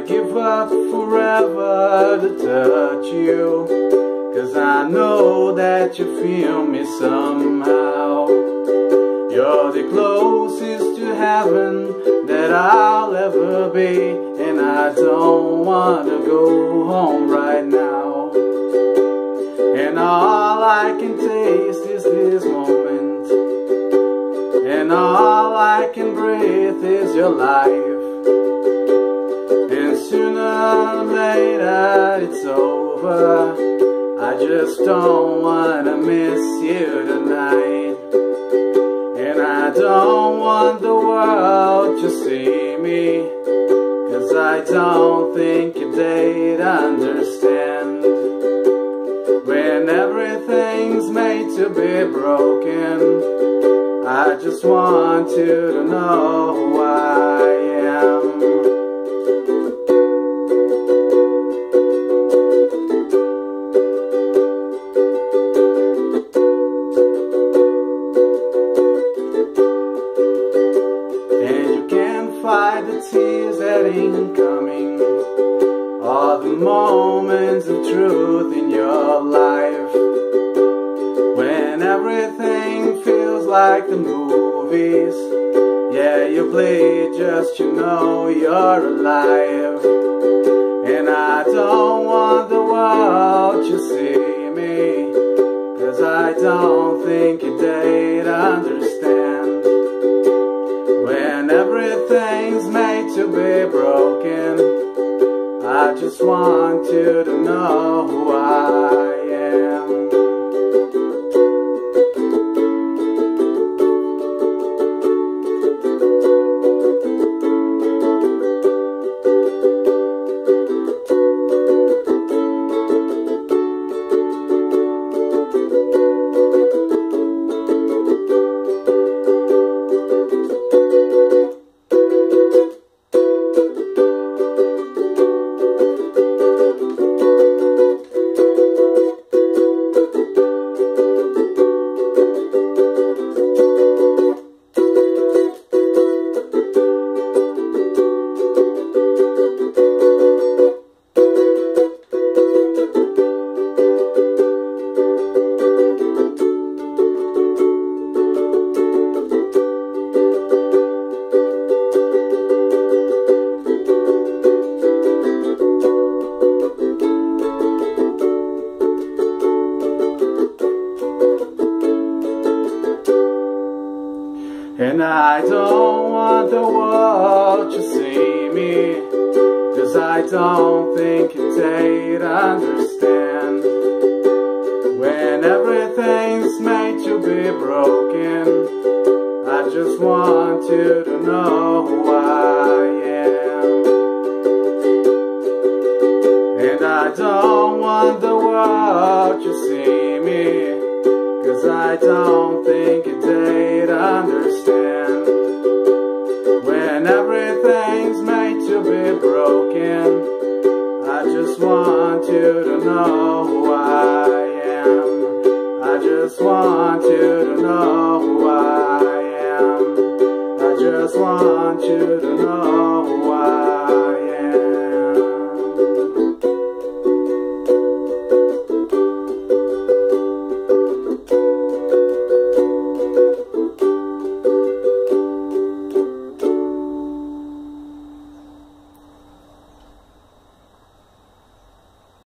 I give up forever to touch you, 'cause I know that you feel me somehow. You're the closest to heaven that I'll ever be, and I don't wanna go home right now. And all I can taste is this moment, and all I can breathe is your life. Sooner or later it's over, I just don't wanna miss you tonight. And I don't want the world to see me, 'cause I don't think they'd understand. When everything's made to be broken, I just want you to know who I am. The tears that ain't coming, all the moments of truth in your life. When everything feels like the movies, yeah, you play just to know you're alive. And I don't want the world to see me, 'cause I don't think they'd understand. When everything's made to be broken, I just want you to know who I And I don't want the world to see me, 'cause I don't think they'd understand. When everything's made to be broken, I just want you to know who I am. And I don't want the world to see me, 'cause I don't think they'd understand. When everything's made to be broken, I just want you to know who I am. I just want you to know who I am. I just want you to know.